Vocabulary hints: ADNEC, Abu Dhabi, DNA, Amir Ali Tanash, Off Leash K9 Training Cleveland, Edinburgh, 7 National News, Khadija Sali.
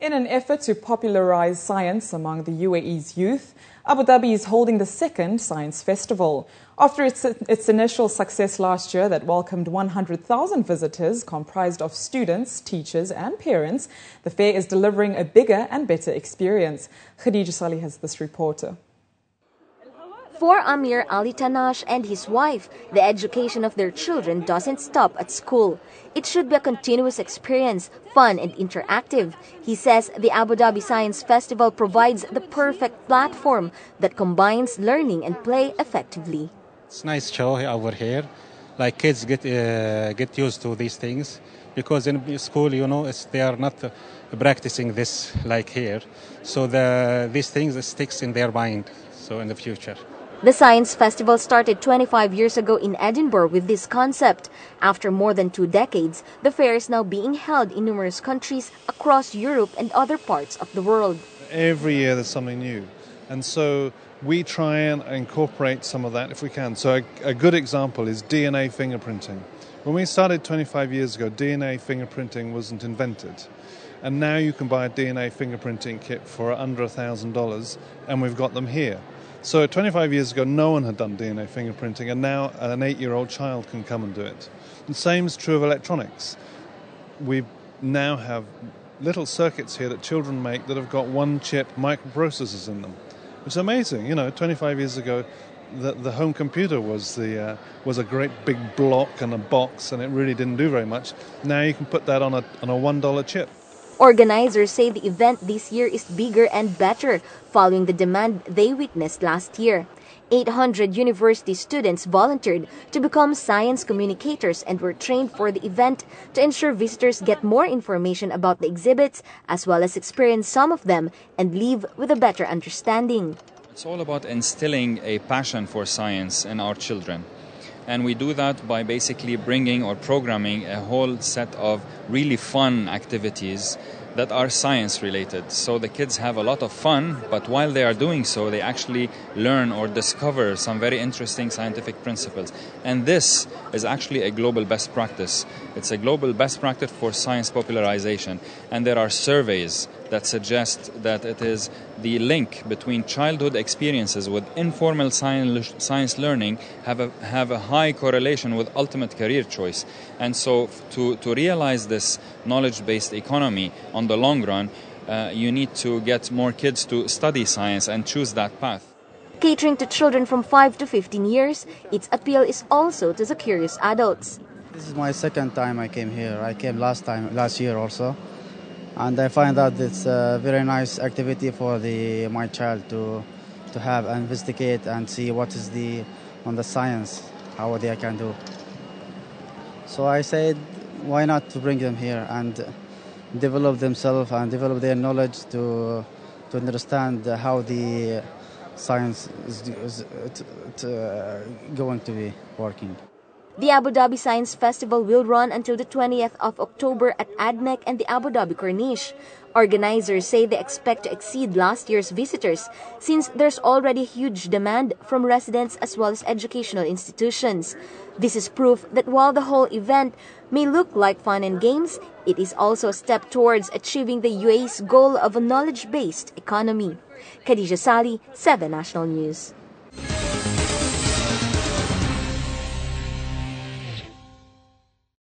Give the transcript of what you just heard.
In an effort to popularize science among the UAE's youth, Abu Dhabi is holding the second science festival. After its initial success last year that welcomed 100,000 visitors comprised of students, teachers and parents, the fair is delivering a bigger and better experience. Khadija Sali has this report. For Amir Ali Tanash and his wife, the education of their children doesn't stop at school. It should be a continuous experience, fun and interactive. He says the Abu Dhabi Science Festival provides the perfect platform that combines learning and play effectively. It's nice show over here. Like kids get used to these things, because in school, you know, they are not practicing this like here. So these things sticks in their mind. So in the future. The Science Festival started 25 years ago in Edinburgh with this concept. After more than 2 decades, the fair is now being held in numerous countries across Europe and other parts of the world. Every year there's something new, and so we try and incorporate some of that if we can. So a good example is DNA fingerprinting. When we started 25 years ago, DNA fingerprinting wasn't invented. And now you can buy a DNA fingerprinting kit for under $1,000, and we've got them here. So 25 years ago, no one had done DNA fingerprinting, and now an 8-year-old child can come and do it. The same is true of electronics. We now have little circuits here that children make that have got 1-chip microprocessors in them. It's amazing, you know, 25 years ago, the home computer was a great big block and a box, and it really didn't do very much. Now you can put that on a $1 chip. Organizers say the event this year is bigger and better, following the demand they witnessed last year. 800 university students volunteered to become science communicators and were trained for the event to ensure visitors get more information about the exhibits, as well as experience some of them and leave with a better understanding. It's all about instilling a passion for science in our children. And we do that by basically bringing or programming a whole set of really fun activities that are science related. So the kids have a lot of fun, but while they are doing so, they actually learn or discover some very interesting scientific principles. And this is actually a global best practice. It's a global best practice for science popularization. And there are surveys that suggest that it is the link between childhood experiences with informal science learning have a high correlation with ultimate career choice. And so to realize this knowledge-based economy on the long run, you need to get more kids to study science and choose that path. Catering to children from 5 to 15 years, its appeal is also to the curious adults. This is my second time I came here. I came last year also. And I find that it's a very nice activity for my child to have and investigate and see what is on the science, how they can do. So I said, why not to bring them here and develop themselves and develop their knowledge to understand how the science is going to be working. The Abu Dhabi Science Festival will run until the 20th of October at ADNEC and the Abu Dhabi Corniche. Organizers say they expect to exceed last year's visitors, since there's already huge demand from residents as well as educational institutions. This is proof that while the whole event may look like fun and games, it is also a step towards achieving the UAE's goal of a knowledge-based economy. Khadija Sali, 7 National News.